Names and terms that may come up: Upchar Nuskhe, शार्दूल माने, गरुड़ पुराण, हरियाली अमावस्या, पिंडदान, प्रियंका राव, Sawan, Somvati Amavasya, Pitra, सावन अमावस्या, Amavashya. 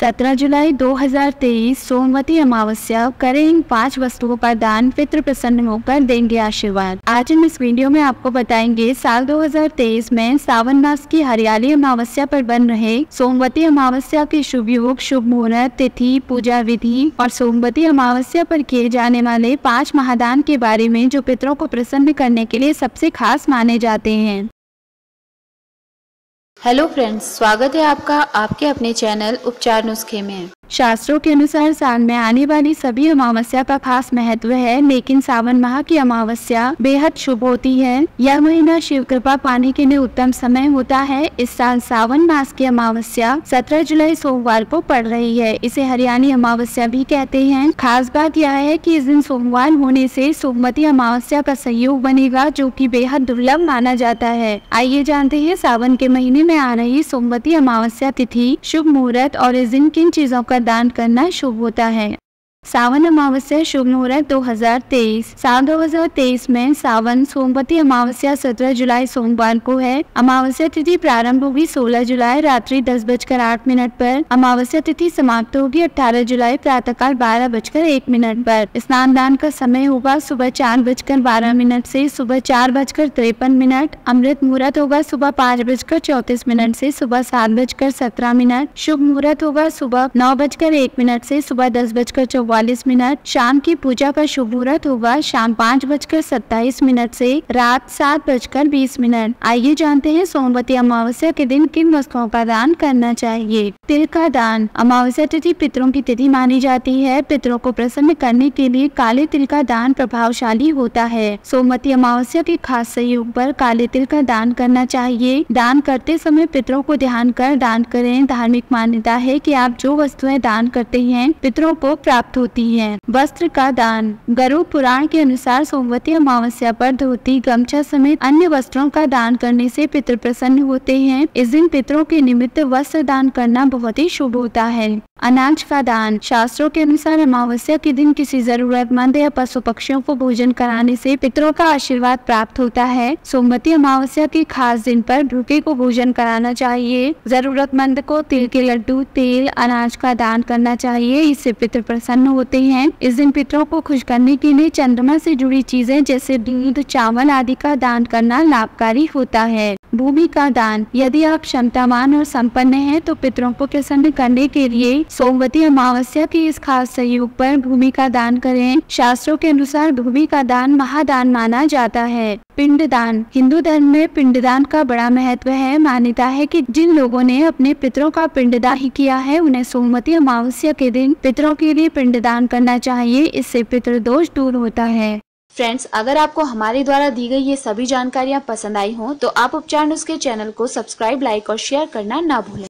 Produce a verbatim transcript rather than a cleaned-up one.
सत्रह जुलाई दो हज़ार तेईस सोमवती अमावस्या करें पांच वस्तुओं का दान, पितृ प्रसन्न होकर देंगे आशीर्वाद। आज हम इस वीडियो में आपको बताएंगे साल दो हज़ार तेईस में सावन मास की हरियाली अमावस्या पर बन रहे सोमवती अमावस्या के शुभ योग, शुभ मुहूर्त, तिथि, पूजा विधि और सोमवती अमावस्या पर किए जाने वाले पांच महादान के बारे में जो पितरों को प्रसन्न करने के लिए सबसे खास माने जाते हैं। हेलो फ्रेंड्स, स्वागत है आपका आपके अपने चैनल उपचार नुस्खे में। शास्त्रों के अनुसार साल में आने वाली सभी अमावस्या का खास महत्व है, लेकिन सावन माह की अमावस्या बेहद शुभ होती है। यह महीना शिव कृपा पाने के लिए उत्तम समय होता है। इस साल सावन मास की अमावस्या सत्रह जुलाई सोमवार को पड़ रही है। इसे हरियाली अमावस्या भी कहते हैं। खास बात यह है कि इस दिन सोमवार होने से सोमवती अमावस्या का संयोग बनेगा, जो कि बेहद दुर्लभ माना जाता है। आइए जानते हैं सावन के महीने में आ रही सोमवती अमावस्या तिथि, शुभ मुहूर्त और इस दिन किन चीजों का दान करना शुभ होता है। सावन अमावस्या शुभ मुहूर्त दो हज़ार तेईस। साल दो हज़ार तेईस में सावन सोमवती अमावस्या सत्रह जुलाई सोमवार को है। अमावस्या तिथि प्रारंभ होगी सोलह जुलाई रात्रि दस बजकर आठ मिनट पर। अमावस्या तिथि समाप्त होगी अठारह जुलाई प्रातःकाल बारह बजकर एक मिनट पर। स्नान दान का समय होगा सुबह चार बजकर बारह मिनट से सुबह चार बजकर तिरपन मिनट। अमृत मुहूर्त होगा सुबह पाँच बजकर चौतीस मिनट से सुबह सात बजकर सत्रह मिनट। शुभ मुहूर्त होगा सुबह नौ बजकर एक मिनट से सुबह दस बजकर चौवालीस मिनट। शाम की पूजा का शुभ मुहूर्त होगा शाम पाँच बजकर सत्ताईस मिनट से रात सात बजकर बीस मिनट। आइए जानते हैं सोमवती अमावस्या के दिन किन वस्तुओं का दान करना चाहिए। तिल का दान। अमावस्या तिथि पितरों की तिथि मानी जाती है। पितरों को प्रसन्न करने के लिए काले तिल का दान प्रभावशाली होता है। सोमवती अमावस्या के खास सहयोग पर काले तिल का दान करना चाहिए। दान करते समय पितरों को ध्यान कर दान करें। धार्मिक मान्यता है कि आप जो वस्तुएं दान करते हैं पितरों को प्राप्त होती है। वस्त्र का दान। गरुड़ पुराण के अनुसार सोमवती अमावस्या पर धोती, गमछा समेत अन्य वस्त्रों का दान करने से पितर प्रसन्न होते हैं। इस दिन पितरों के निमित्त वस्त्र दान करना बहुत ही शुभ होता है। अनाज का दान। शास्त्रों के अनुसार अमावस्या के दिन किसी जरूरतमंद या पशु पक्षियों को भोजन कराने से पितरों का आशीर्वाद प्राप्त होता है। सोमवती अमावस्या के खास दिन पर भूखे को भोजन कराना चाहिए। जरूरतमंद को तिल के लड्डू, तेल, अनाज का दान करना चाहिए। इससे पितर प्रसन्न होते हैं। इस दिन पितरों को खुश करने के लिए चंद्रमा से जुड़ी चीजें जैसे दूध, चावल आदि का दान करना लाभकारी होता है। भूमि का दान। यदि आप क्षमतावान और संपन्न हैं तो पितरों को प्रसन्न करने के लिए सोमवती अमावस्या के इस खास सहयोग पर भूमि का दान करें। शास्त्रों के अनुसार भूमि का दान महादान माना जाता है। पिंडदान। हिंदू धर्म में पिंडदान का बड़ा महत्व है। मान्यता है कि जिन लोगों ने अपने पितरों का पिंडदान किया है उन्हें सोमवती अमावस्या के दिन पितरों के लिए पिंडदान करना चाहिए। इससे पितृ दोष दूर होता है। फ्रेंड्स, अगर आपको हमारे द्वारा दी गई ये सभी जानकारियाँ पसंद आई हों तो आप उपचार नुस्खे चैनल को सब्सक्राइब, लाइक और शेयर करना ना भूलें।